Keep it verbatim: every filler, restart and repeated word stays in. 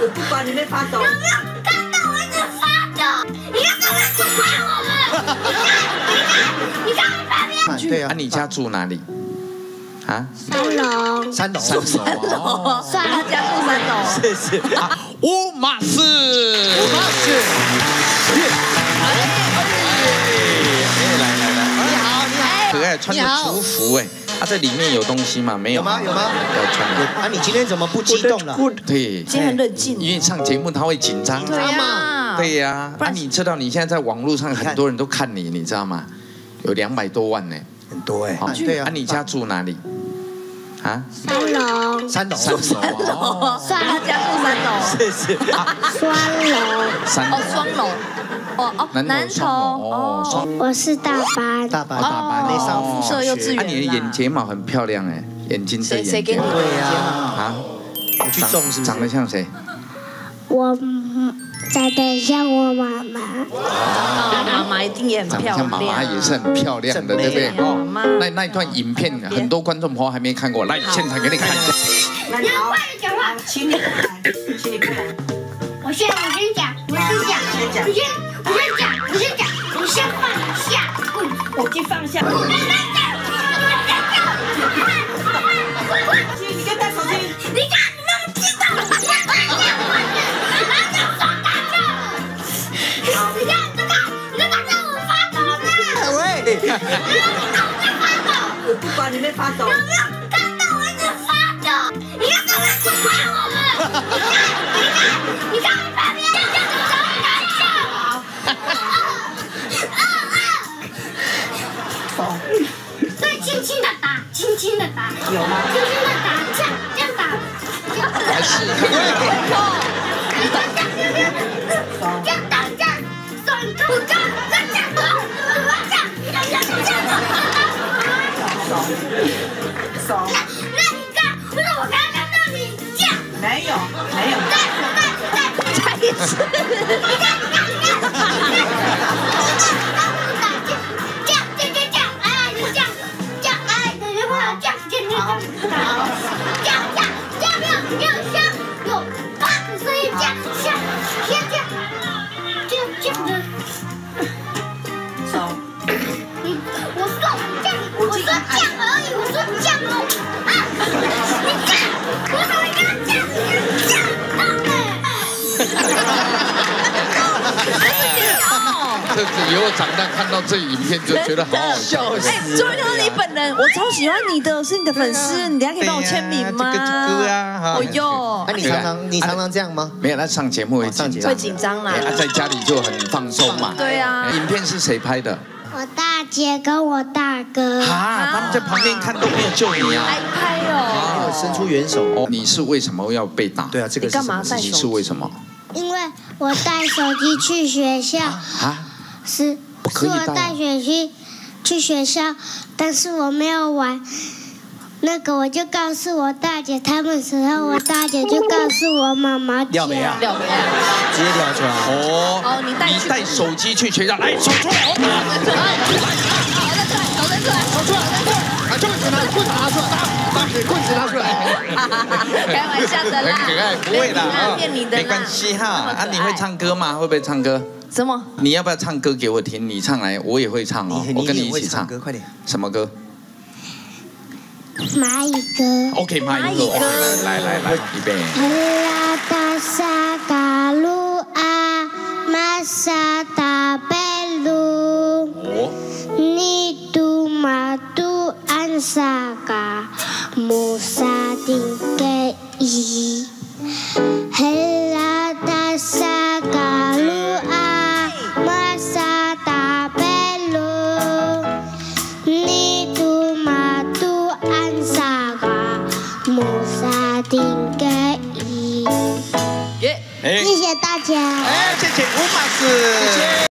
我不管你们发抖。有没有看到我一直发抖？你看他们在夸我们。你看，你看，你看旁边。对啊，你家住哪里？啊？三楼。三楼。三楼。三楼。算了，家住三楼。谢谢。五马四。五马四。 可爱穿着厨服哎，啊，这里面有东西吗？没有吗？有吗？要穿啊！你今天怎么不激动了？对，今天很冷静。因为上节目他会紧张，对呀，对呀。啊，你知道你现在在网络上很多人都看你，你知道吗？有两百多万呢，很多哎。对啊，你家住哪里？啊？三楼。三楼。三楼。算了，家住三楼。谢谢。三楼。哦，双楼。 哦哦，南投哦，我是大班，大班大班，没上附设幼稚园。啊，你的眼睫毛很漂亮哎，眼睛对眼睛。谁给你的眼睫毛？啊，我去种是不是？长得像谁？我长得像我妈妈。啊，妈妈一定也很漂亮。像妈妈也是很漂亮的，对不对？哦，那那一段影片很多观众朋友还没看过，来现场给你看一下。你要快点讲话，请你过来，请你过来。我先我先讲，我先讲，我先讲。 我先讲，我先讲，我先放下棍，我先放下。我先讲，我先讲。你跟他手机，你看你那么激动，我先放下棍，然后就放大招。你看这个，你看这个我发抖了。喂，你看我发抖。我不管你们发抖。有没有看到我一直发抖？你看他们在夸我们。你看，你看，你看。 对，轻轻的打，轻轻的打，有吗？轻轻的打，这样这样打，还是很痛。你这样这样这样打，这样手不够，再这样打，这样这样这样打，手手。那那你看，不是我刚刚看到你这样，没有没有，再再再再一次，你看你看你看。 这以后长大看到这影片就觉得好好笑。哎，终于看到你本人，我超喜欢你的，是你的粉丝，你等下可以帮我签名吗？哥啊，哦哟。那你常常你常常这样吗？没有，他上节目会紧张，会紧张啦。他在家里就很放松嘛。对啊。影片是谁拍的？我大姐跟我大哥。啊，他们在旁边看都没有救你啊！来拍哦。伸出援手。哦，你是为什么要被打？对啊，这个干嘛？你是为什么？因为我带手机去学校。啊。 是，是我带手机去学校，但是我没有玩。那个我就告诉我大姐他们时候，我大姐就告诉我妈妈。撩妹啊！撩妹啊！直接撩出来。哦。哦，你带你带手机去学校，来手出来，我打。来，手出来，手出来，手出来，手出来，把棍子拿，棍子拿出来，把棍子拿出来。开玩笑的啦。很可爱，不会啦，没关系哈。啊，你会唱歌吗？会不会唱歌？ 什么？你要不要唱歌给我听？你唱来，我也会唱哦。我跟你一起唱，快点。什么歌？蚂蚁歌。OK， 蚂蚁歌。来来来，预备。啦达沙嘎鲁啊，玛沙达贝鲁。你嘟玛嘟安沙嘎，穆沙丁格伊。啦达沙嘎鲁啊。 谢谢大家，哎，谢谢吴老师。